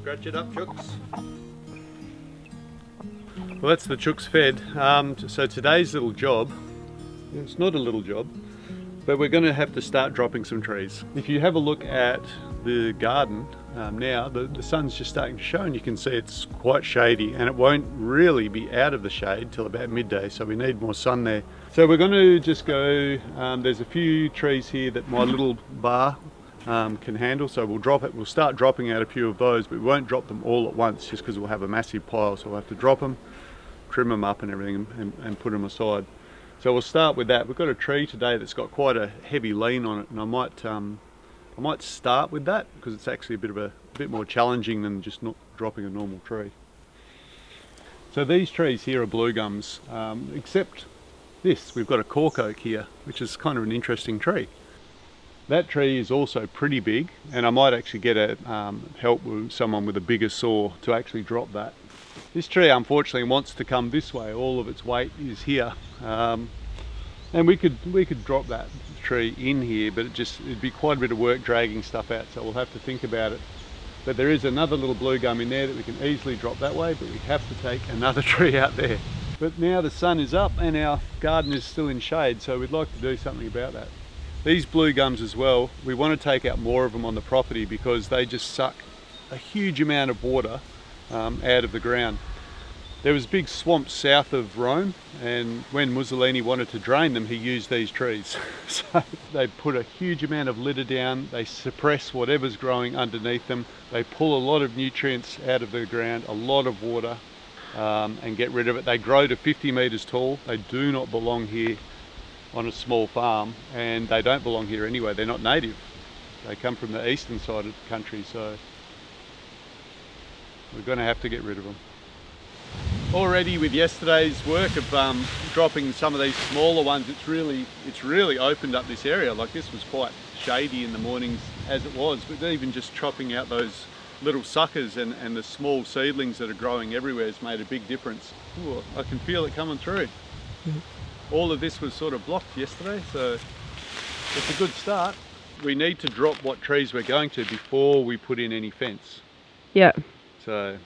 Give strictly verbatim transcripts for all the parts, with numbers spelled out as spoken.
Scratch it up, chooks. Well, that's the chooks fed. Um, so today's little job, it's not a little job, but we're going to have to start dropping some trees. If you have a look at the garden um, now, the, the sun's just starting to show and you can see it's quite shady, and it won't really be out of the shade till about midday, so we need more sun there. So we're going to just go, um, there's a few trees here that my little bar Um, can handle, so we'll drop it. We'll start dropping out a few of those, but we won't drop them all at once just because we'll have a massive pile, so we'll have to drop them, trim them up and everything, and, and put them aside. So we'll start with that. We've got a tree today that's got quite a heavy lean on it, and I might um, I might start with that because it's actually a bit of a, a bit more challenging than just not dropping a normal tree. So these trees here are blue gums, um, except this. We've got a cork oak here, which is kind of an interesting tree. That tree is also pretty big, and I might actually get a um, help with someone with a bigger saw to actually drop that. This tree unfortunately wants to come this way. All of its weight is here, um, and we could we could drop that tree in here, but it just it'd be quite a bit of work dragging stuff out, so we'll have to think about it. But there is another little blue gum in there that we can easily drop that way, but we have to take another tree out there. But now the sun is up and our garden is still in shade, so we'd like to do something about that. These blue gums as well, we want to take out more of them on the property because they just suck a huge amount of water um, out of the ground. There was a big swamp south of Rome, and when Mussolini wanted to drain them, he used these trees. So they put a huge amount of litter down, they suppress whatever's growing underneath them, they pull a lot of nutrients out of the ground, a lot of water, um, and get rid of it. They grow to fifty metres tall. They do not belong here on a small farm, and they don't belong here anyway. They're not native. They come from the eastern side of the country, so we're going to have to get rid of them. Already with yesterday's work of um, dropping some of these smaller ones, it's really it's really opened up this area. Like, this was quite shady in the mornings as it was, but even just chopping out those little suckers and, and the small seedlings that are growing everywhere has made a big difference. Ooh, I can feel it coming through. Mm-hmm. All of this was sort of blocked yesterday, so it's a good start. We need to drop what trees we're going to before we put in any fence. Yeah. So,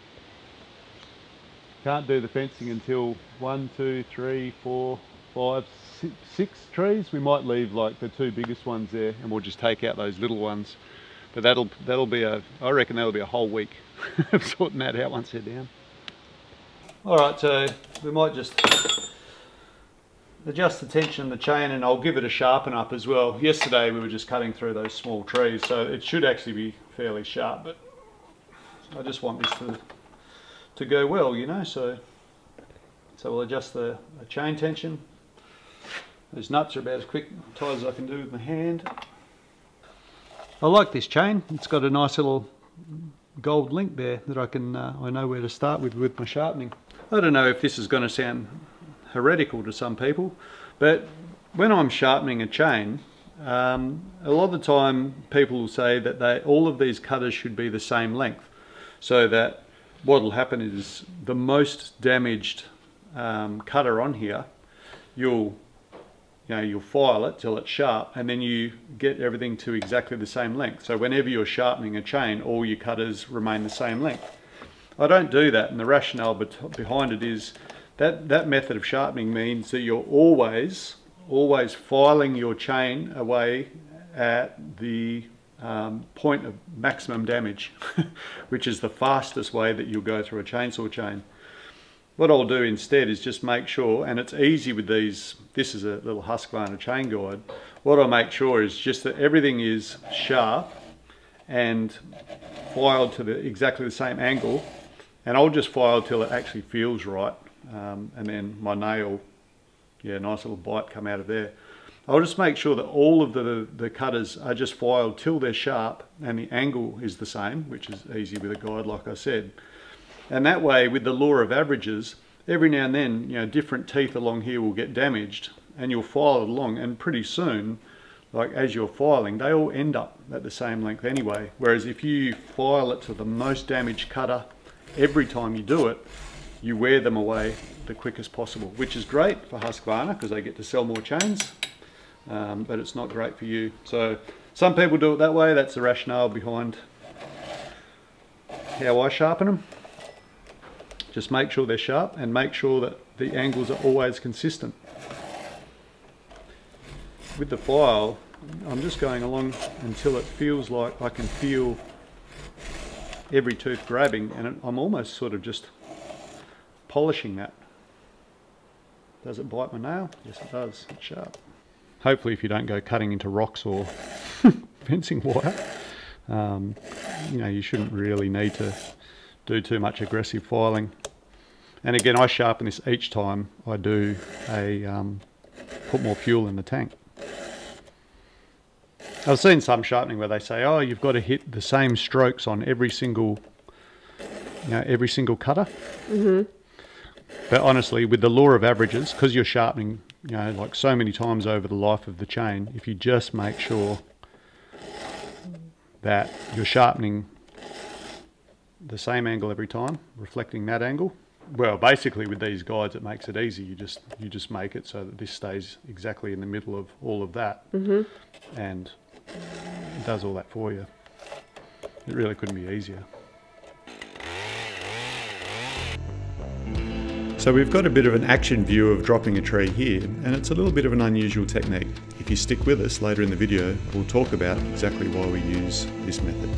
can't do the fencing until one, two, three, four, five, six, six trees. We might leave like the two biggest ones there and we'll just take out those little ones. But that'll, that'll be a, I reckon that'll be a whole week of sorting that out once they're down. All right, so we might just adjust the tension in the chain, and I'll give it a sharpen up as well. Yesterday we were just cutting through those small trees, so it should actually be fairly sharp, but I just want this to, to go well, you know, so so we'll adjust the, the chain tension. Those nuts are about as quick tight as I can do with my hand. I like this chain. It's got a nice little gold link there that I can uh, I know where to start with with my sharpening. I don't know if this is going to sound heretical to some people, but when I'm sharpening a chain, um, a lot of the time people will say that they all of these cutters should be the same length, so that what will happen is the most damaged um, cutter on here, you'll you know you'll file it till it's sharp, and then you get everything to exactly the same length. So whenever you're sharpening a chain, all your cutters remain the same length. I don't do that, and the rationale behind it is That, that method of sharpening means that you're always, always filing your chain away at the um, point of maximum damage, which is the fastest way that you'll go through a chainsaw chain. What I'll do instead is just make sure, and it's easy with these, this is a little Husqvarna chain guide, what I make sure is just that everything is sharp and filed to the, exactly the same angle, and I'll just file till it actually feels right. Um, and then my nail, yeah, nice little bite come out of there. I'll just make sure that all of the, the cutters are just filed till they're sharp and the angle is the same, which is easy with a guide, like I said. And that way, with the law of averages, every now and then, you know, different teeth along here will get damaged, and you'll file it along, and pretty soon, like as you're filing, they all end up at the same length anyway. Whereas if you file it to the most damaged cutter every time you do it, you wear them away the quickest possible, which is great for Husqvarna because they get to sell more chains, um, but it's not great for you. So Some people do it that way. That's the rationale behind how I sharpen them. Just make sure they're sharp and make sure that the angles are always consistent. With the file, I'm just going along until it feels like I can feel every tooth grabbing, and I'm almost sort of just polishing that. Does it bite my nail? Yes it does, it's sharp. Hopefully if you don't go cutting into rocks or fencing wire, um, you know, you shouldn't really need to do too much aggressive filing. And again, I sharpen this each time I do a, um, put more fuel in the tank. I've seen some sharpening where they say, oh, you've got to hit the same strokes on every single, you know, every single cutter. Mm-hmm. But honestly, with the law of averages, because you're sharpening, you know, like so many times over the life of the chain, if you just make sure that you're sharpening the same angle every time, reflecting that angle. Well, basically with these guides, it makes it easy. You just you just make it so that this stays exactly in the middle of all of that, mm-hmm. and it does all that for you. It really couldn't be easier. So we've got a bit of an action view of dropping a tree here, and it's a little bit of an unusual technique. If you stick with us later in the video, we'll talk about exactly why we use this method.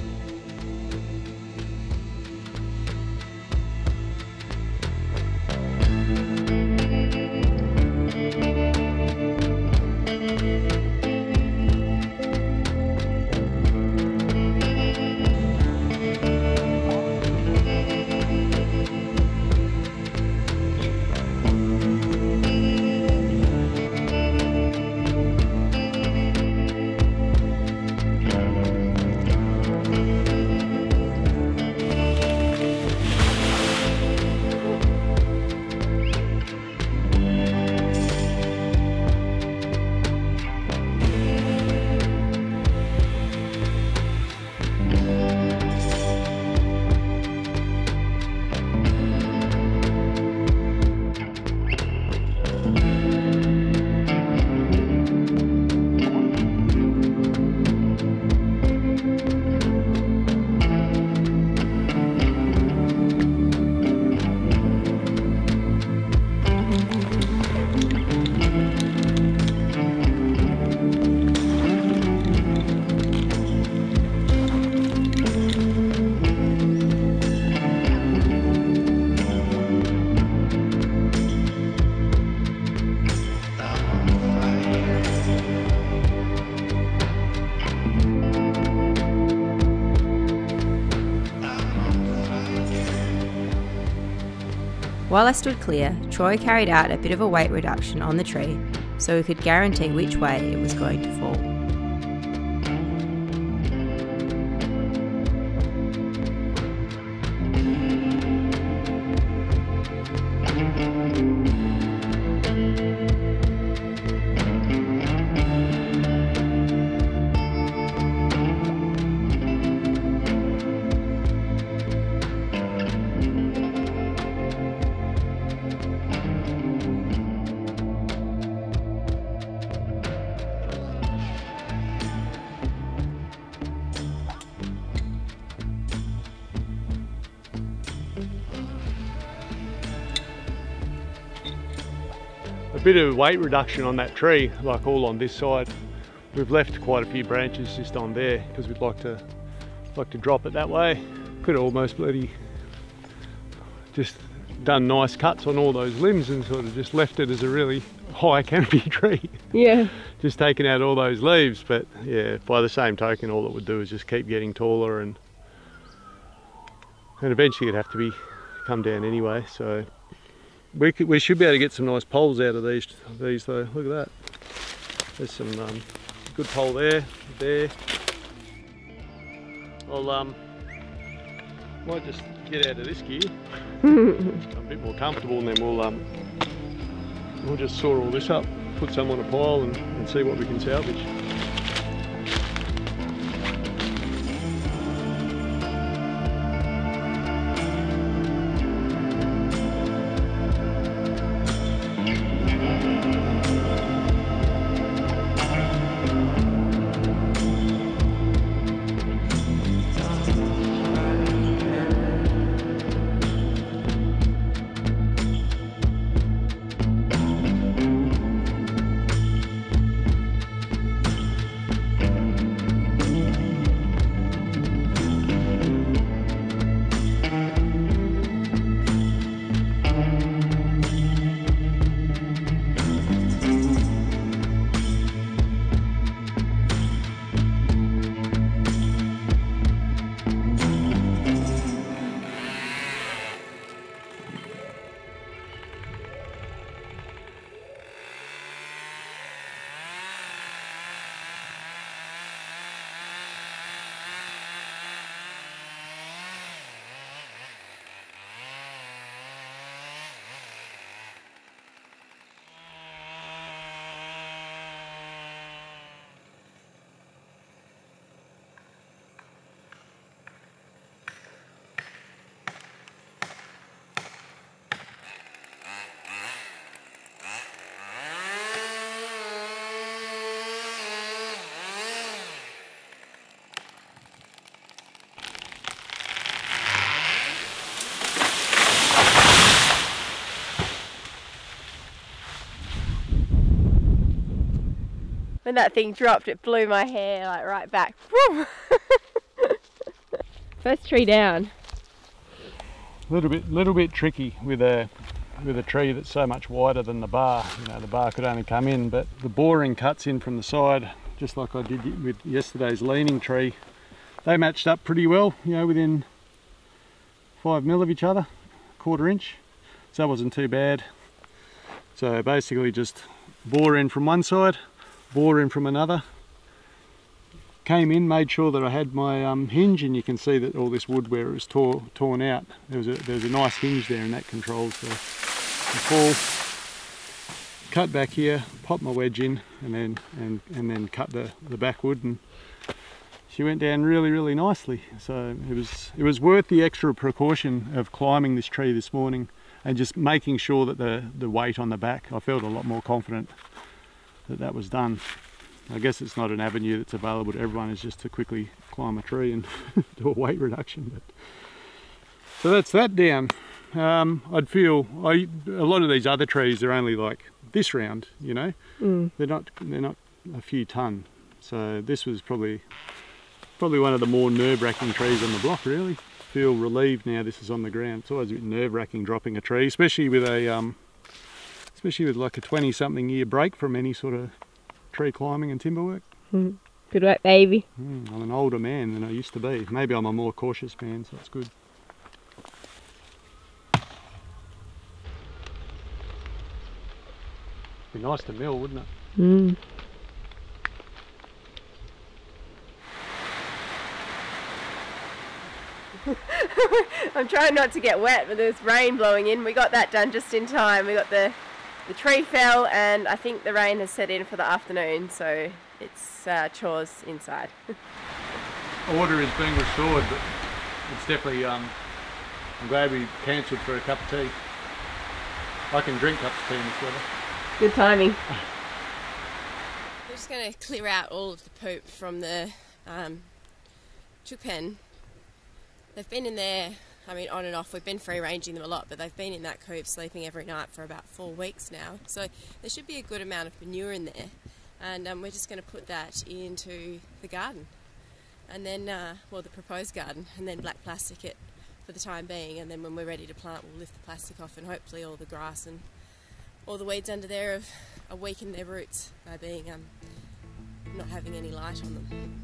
While I stood clear, Troy carried out a bit of a weight reduction on the tree so we could guarantee which way it was going to fall. A bit of weight reduction on that tree, like all on this side. We've left quite a few branches just on there because we'd like to like to drop it that way. Could almost bloody just done nice cuts on all those limbs and sort of just left it as a really high canopy tree. Yeah. Just taking out all those leaves, but yeah, by the same token, all it would do is just keep getting taller and and eventually it'd have to be come down anyway. So. We, could, we should be able to get some nice poles out of these, these though. Look at that. There's some um, good pole there, there. I'll um, might just get out of this gear. I'm a bit more comfortable, and then we'll um, we'll just saw all this up, put some on a pile, and, and see what we can salvage. when that thing dropped, it blew my hair like right back. Woo! First tree down. Little bit, little bit tricky with a with a tree that's so much wider than the bar. You know, the bar could only come in, but the boring cuts in from the side, just like I did with yesterday's leaning tree. They matched up pretty well. You know, within five mil of each other, quarter inch. So that wasn't too bad. So basically, just bore in from one side, bore in from another. Came in, made sure that I had my um, hinge, and you can see that all this wood where it was tore, torn out, there was, a, there was a nice hinge there, and that controls the, the fall. Cut back here, pop my wedge in, and then and, and then cut the, the back wood, and she went down really, really nicely. So it was it was worth the extra precaution of climbing this tree this morning, and just making sure that the the weight on the back. I felt a lot more confident that that was done. I guess it's not an avenue that's available to everyone, is just to quickly climb a tree and do a weight reduction. But so that's that down. Um, I'd feel I, a lot of these other trees are only like this round, you know. Mm. They're not they're not a few ton. So this was probably probably one of the more nerve-wracking trees on the block. Really feel relieved now this is on the ground. It's always a bit nerve-wracking dropping a tree, especially with a um, especially with like a twenty-something year break from any sort of tree climbing and timber work. Mm. Good work, baby. Mm, I'm an older man than I used to be. Maybe I'm a more cautious man, so it's good. It'd be nice to mill, wouldn't it? Mm. I'm trying not to get wet, but there's rain blowing in. We got that done just in time. We got the The tree fell, and I think the rain has set in for the afternoon, so it's uh, chores inside. Order is being restored, but it's definitely, um, I'm glad we cancelled for a cup of tea. I can drink cups of tea in this weather. Good timing. We're just going to clear out all of the poop from the um, chook pen. They've been in there. I mean, on and off, we've been free-ranging them a lot, but they've been in that coop sleeping every night for about four weeks now. So there should be a good amount of manure in there, and um, we're just going to put that into the garden, and then, uh, well, the proposed garden, and then black plastic it for the time being, and then when we're ready to plant, we'll lift the plastic off, and hopefully all the grass and all the weeds under there have are weakened their roots by being um, not having any light on them.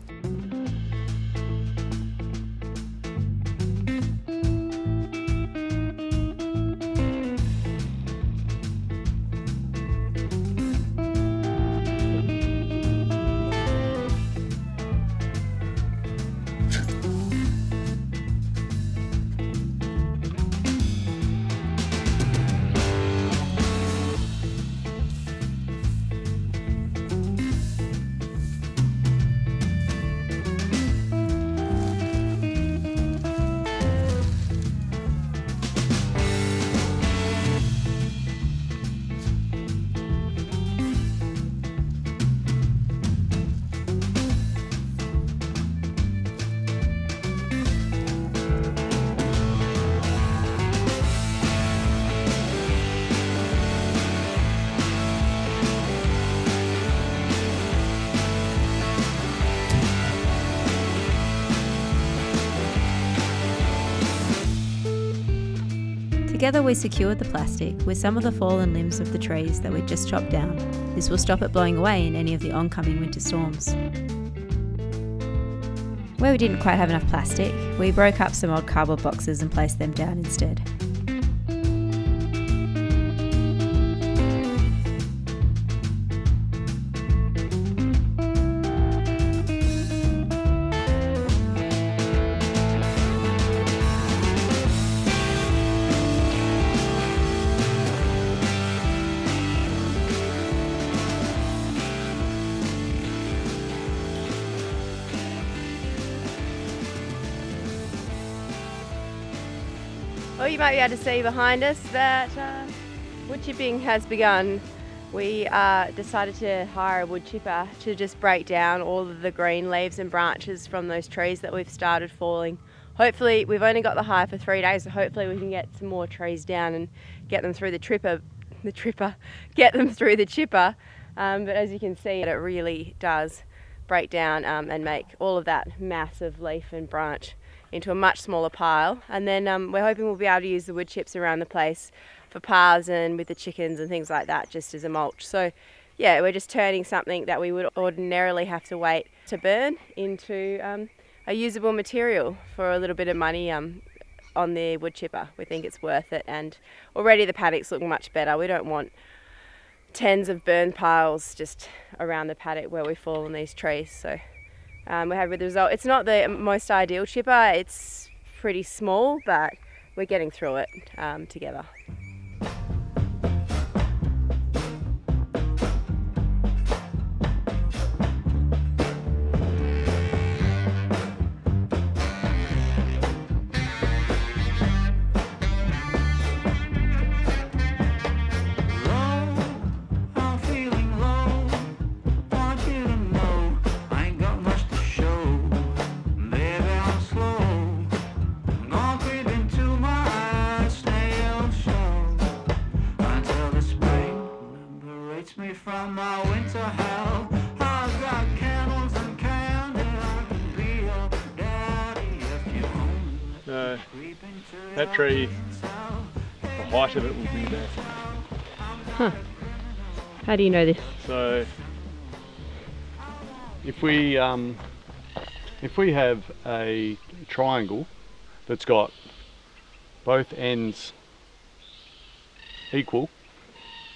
Together we secured the plastic with some of the fallen limbs of the trees that we'd just chopped down. This will stop it blowing away in any of the oncoming winter storms. Where we didn't quite have enough plastic, we broke up some old cardboard boxes and placed them down instead. Well, you might be able to see behind us that uh, wood chipping has begun. We uh, decided to hire a wood chipper to just break down all of the green leaves and branches from those trees that we've started falling. Hopefully, we've only got the hire for three days, so hopefully we can get some more trees down and get them through the tripper, the tripper, get them through the chipper Um, but as you can see, it really does break down um, and make all of that massive leaf and branch into a much smaller pile. And then um, we're hoping we'll be able to use the wood chips around the place for paths and with the chickens and things like that, just as a mulch. So yeah, we're just turning something that we would ordinarily have to wait to burn into um, a usable material for a little bit of money um, on the wood chipper. We think it's worth it, and already the paddock's looking much better. We don't want tens of burn piles just around the paddock where we fall on these trees. So um, we're happy with the result. It's not the most ideal chipper, it's pretty small, but we're getting through it um, together. No, that tree, the height of it will be there. Huh. How do you know this? So, if we um, if we have a triangle that's got both ends equal,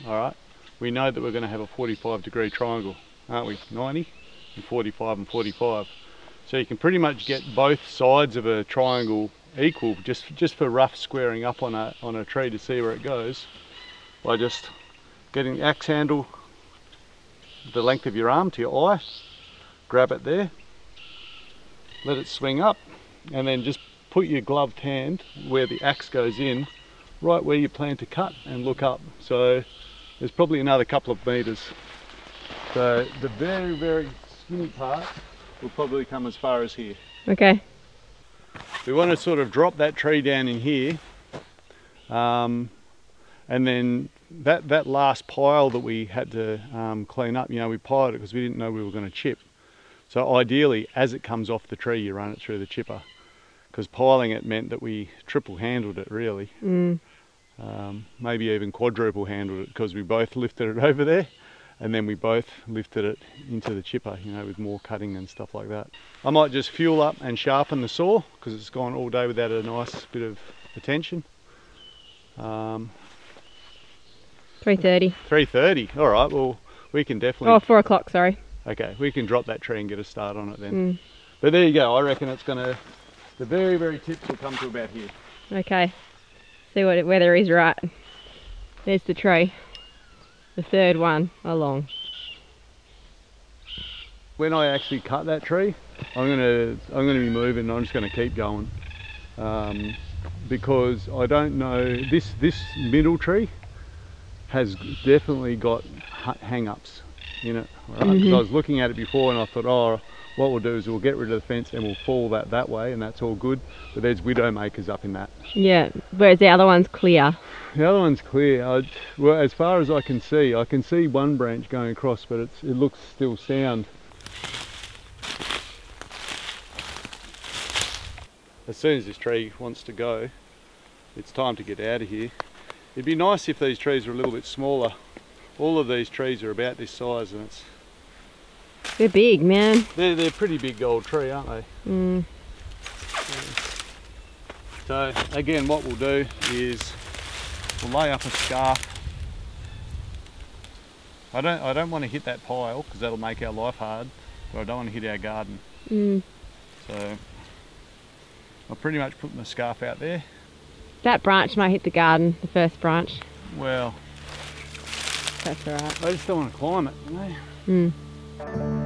all right, we know that we're going to have a forty-five degree triangle, aren't we? ninety and forty-five and forty-five. So you can pretty much get both sides of a triangle equal just just for rough squaring up on a on a tree to see where it goes, by just getting the axe handle the length of your arm to your eye, grab it there, let it swing up, and then just put your gloved hand where the axe goes in, right where you plan to cut, and look up. So there's probably another couple of meters. So the very very skinny part will probably come as far as here. Okay. We want to sort of drop that tree down in here, um, and then that that last pile that we had to um, clean up, you know, we piled it because we didn't know we were going to chip. So ideally, as it comes off the tree, you run it through the chipper, because piling it meant that we triple handled it, really. Mm. Um, maybe even quadruple handled it, because we both lifted it over there, and then we both lifted it into the chipper, you know, with more cutting and stuff like that. I might just fuel up and sharpen the saw, because it's gone all day without a nice bit of attention. Um, three thirty. three thirty, all right, well, we can definitely... Oh, four o'clock, sorry. Okay, we can drop that tree and get a start on it then. Mm. But there you go, I reckon it's gonna... The very, very tips will come to about here. Okay, see what weather is right. There's the tree. The third one along. When I actually cut that tree, I'm gonna I'm gonna be moving. I'm just gonna keep going, um, because I don't know, this this middle tree has definitely got hang-ups in it. Right? Mm-hmm. Because I was looking at it before and I thought, oh, what we'll do is we'll get rid of the fence and we'll fall that that way, and that's all good. But there's widow makers up in that. Yeah, whereas the other one's clear. The other one's clear. I, well, as far as I can see, I can see one branch going across, but it's, it looks still sound. As soon as this tree wants to go, it's time to get out of here. It'd be nice if these trees were a little bit smaller. All of these trees are about this size, and it's... They're big, man. They're, they're pretty big old tree, aren't they? Mm. So, again, what we'll do is... We'll lay up a scarf. I don't I don't want to hit that pile, because that'll make our life hard, but I don't want to hit our garden. Mm. So I'll pretty much put my scarf out there. That branch might hit the garden, the first branch. Well, that's all right. I just don't want to climb it, you know? Mm.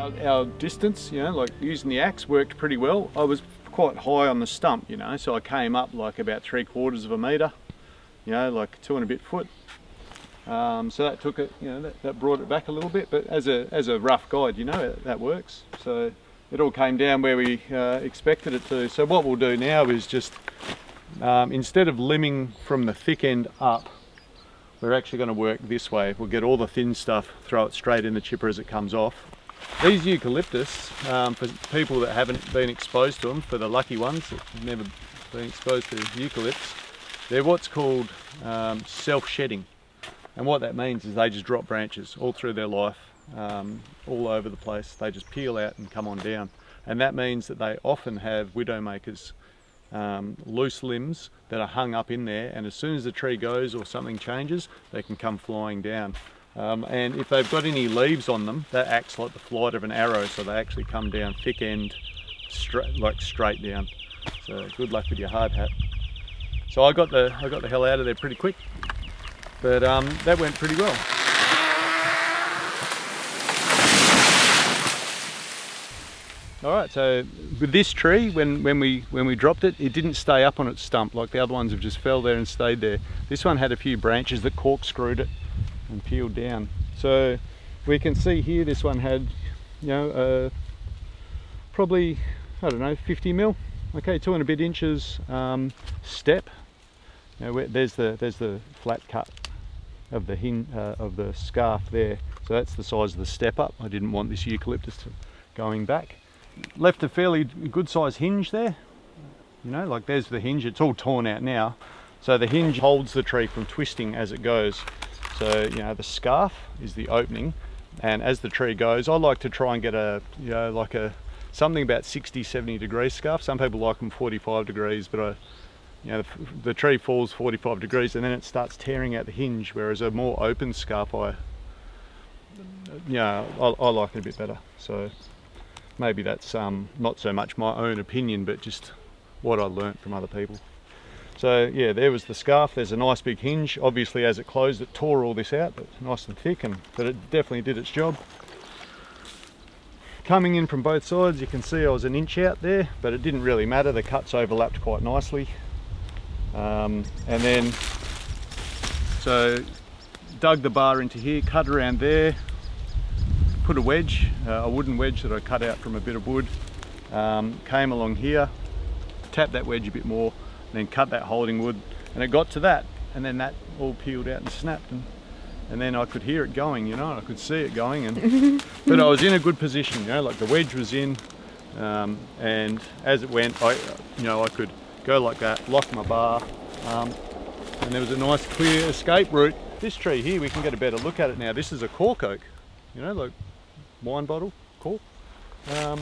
our distance, you know, like using the axe worked pretty well. I was quite high on the stump, you know, so I came up like about three quarters of a metre, you know, like two and a bit foot. Um, so that took it, you know, that, that brought it back a little bit, but as a, as a rough guide, you know, that, that works. So it all came down where we uh, expected it to. So what we'll do now is just, um, instead of limbing from the thick end up, we're actually going to work this way. We'll get all the thin stuff, throw it straight in the chipper as it comes off. These eucalyptus, um, for people that haven't been exposed to them, for the lucky ones that have never been exposed to eucalypts, they're what's called um, self-shedding. And what that means is they just drop branches all through their life, um, all over the place. They just peel out and come on down. And that means that they often have widowmakers, um, loose limbs that are hung up in there, and as soon as the tree goes or something changes, they can come flying down. Um, and if they've got any leaves on them, that acts like the flight of an arrow, so they actually come down thick end, straight, like straight down. So good luck with your hard hat. So I got the, I got the hell out of there pretty quick. But um, that went pretty well. All right, so with this tree, when, when, we, when we dropped it, it didn't stay up on its stump like the other ones have just fell there and stayed there. This one had a few branches that corkscrewed it and peeled down. So we can see here this one had, you know, uh, probably, I don't know, fifty mil, okay, two and a bit inches um, step. Now there's the, there's the flat cut of the hin, uh, of the scarf there. So that's the size of the step up. I didn't want this eucalyptus to, going back. Left a fairly good size hinge there. You know, like there's the hinge, it's all torn out now. So the hinge holds the tree from twisting as it goes. So, you know, the scarf is the opening. And as the tree goes, I like to try and get a, you know, like a, something about sixty, seventy degree scarf. Some people like them forty-five degrees, but I, you know, the, the tree falls forty-five degrees and then it starts tearing out the hinge, whereas a more open scarf, I, you know, I, I like it a bit better. So maybe that's um, not so much my own opinion, but just what I learnt from other people. So yeah, there was the scarf. There's a nice big hinge. Obviously as it closed, it tore all this out, but nice and thick, and but it definitely did its job. Coming in from both sides, you can see I was an inch out there, but it didn't really matter. The cuts overlapped quite nicely. Um, and then, so dug the bar into here, cut around there, put a wedge, uh, a wooden wedge that I cut out from a bit of wood, um, came along here, tapped that wedge a bit more, and then cut that holding wood, and it got to that, and then that all peeled out and snapped, and, and then I could hear it going, you know, I could see it going, and but I was in a good position, you know, like the wedge was in, um, and as it went, I, you know, I could go like that, lock my bar, um, and there was a nice clear escape route. This tree here, we can get a better look at it now. This is a cork oak, you know, like wine bottle, cork. Um,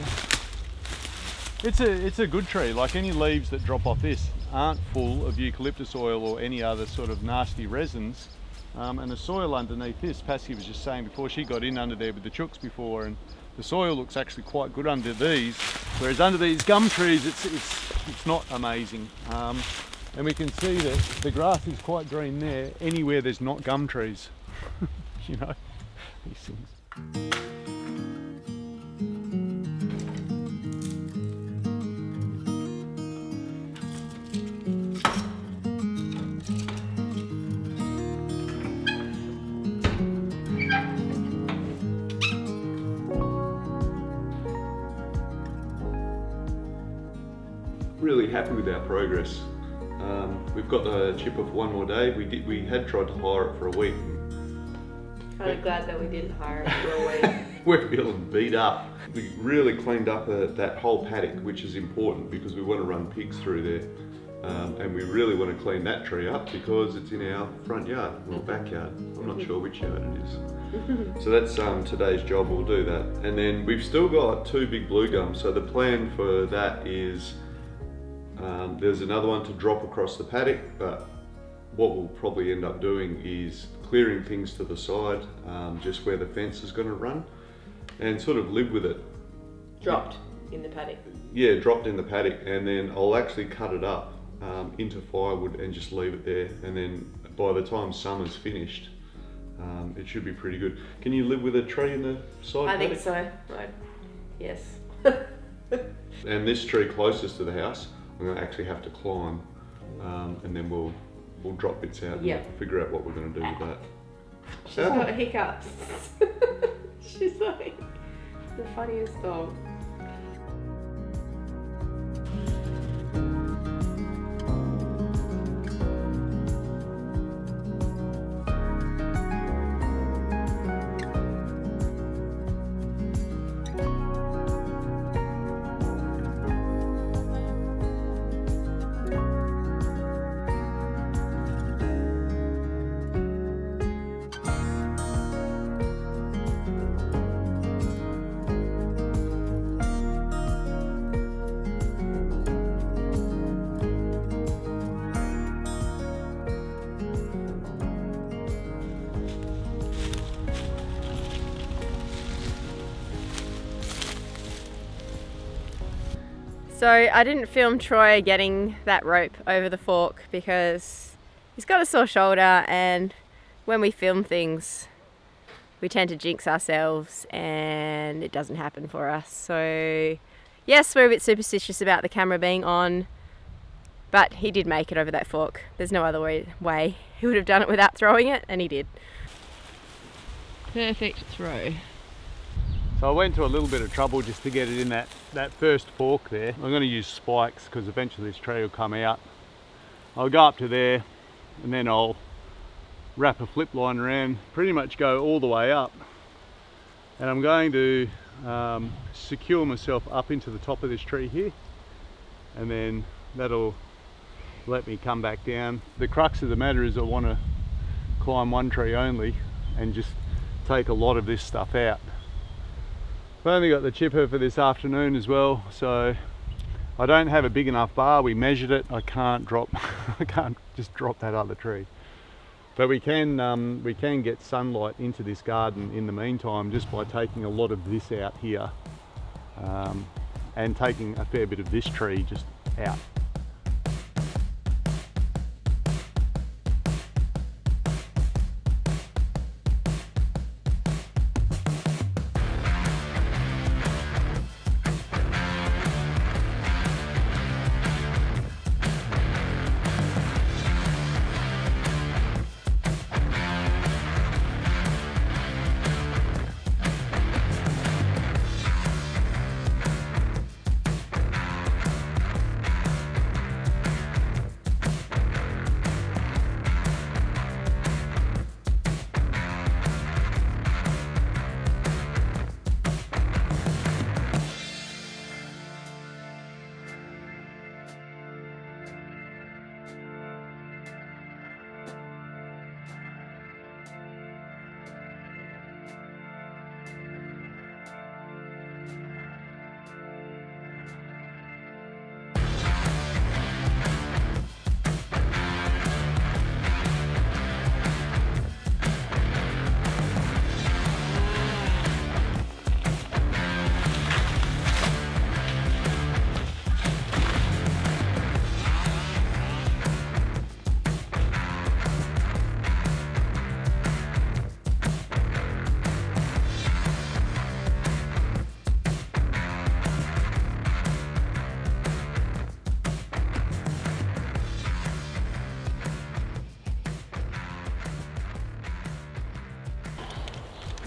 it's a it's a good tree. Like any leaves that drop off this aren't full of eucalyptus oil or any other sort of nasty resins. Um, and the soil underneath this, Patsy was just saying before, she got in under there with the chooks before, and the soil looks actually quite good under these, whereas under these gum trees, it's, it's, it's not amazing. Um, and we can see that the grass is quite green there, anywhere there's not gum trees, you know, these things. Really happy with our progress. Um, we've got the chipper for one more day. We did. We had tried to hire it for a week. Kind of glad that we didn't hire it for a week. We're feeling beat up. We really cleaned up uh, that whole paddock, which is important because we want to run pigs through there, um, and we really want to clean that tree up because it's in our front yard or backyard. I'm not sure which yard it is. So that's um, today's job. We'll do that, and then we've still got two big blue gums. So the plan for that is. Um, there's another one to drop across the paddock, but what we'll probably end up doing is clearing things to the side, um, just where the fence is going to run, and sort of live with it. Dropped in the paddock? Yeah, dropped in the paddock, and then I'll actually cut it up um, into firewood and just leave it there, and then by the time summer's finished, um, it should be pretty good. Can you live with a tree in the side? I think so. Right. Yes. And this tree closest to the house, I'm going to actually have to climb, um, and then we'll we'll drop bits out and yep. figure out what we're going to do with that. She's Sadly. got hiccups. She's like the funniest dog. So I didn't film Troy getting that rope over the fork because he's got a sore shoulder, and when we film things we tend to jinx ourselves and it doesn't happen for us. So yes, we're a bit superstitious about the camera being on, but he did make it over that fork. There's no other way, way. He would have done it without throwing it, and he did. Perfect throw. So I went to a little bit of trouble just to get it in that, that first fork there. I'm going to use spikes because eventually this tree will come out. I'll go up to there and then I'll wrap a flip line around, pretty much go all the way up. And I'm going to um, secure myself up into the top of this tree here. And then that'll let me come back down. The crux of the matter is I want to climb one tree only and just take a lot of this stuff out. I've only got the chipper for this afternoon as well, so I don't have a big enough bar. We measured it. I can't drop I can't just drop that other tree, but we can um, we can get sunlight into this garden in the meantime just by taking a lot of this out here, um, and taking a fair bit of this tree just out.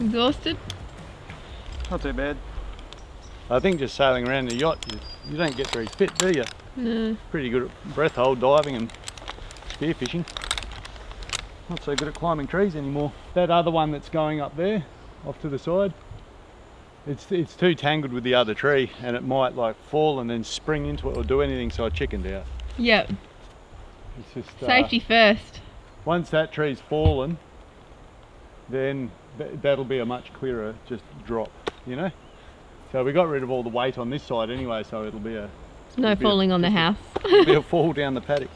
Exhausted? Not too bad. I think just sailing around the yacht, you, you don't get very fit, do you? No. Pretty good at breath hold diving and spearfishing. Not so good at climbing trees anymore. That other one that's going up there, off to the side, it's, it's too tangled with the other tree, and it might like fall and then spring into it or do anything, so I chickened out. Yep. It's just, safety uh, first. Once that tree's fallen, then that'll be a much clearer just drop, you know. So we got rid of all the weight on this side anyway, so it'll be a no falling on the house. It'll be a fall down the paddock.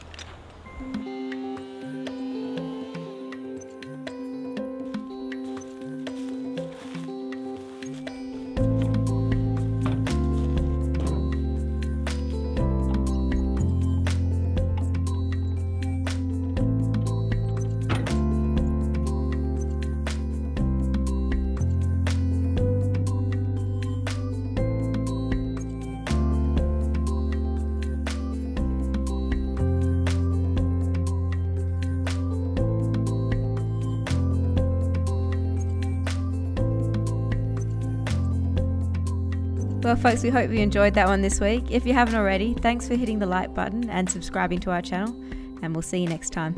Well folks, we hope you enjoyed that one this week. If you haven't already, thanks for hitting the like button and subscribing to our channel, and we'll see you next time.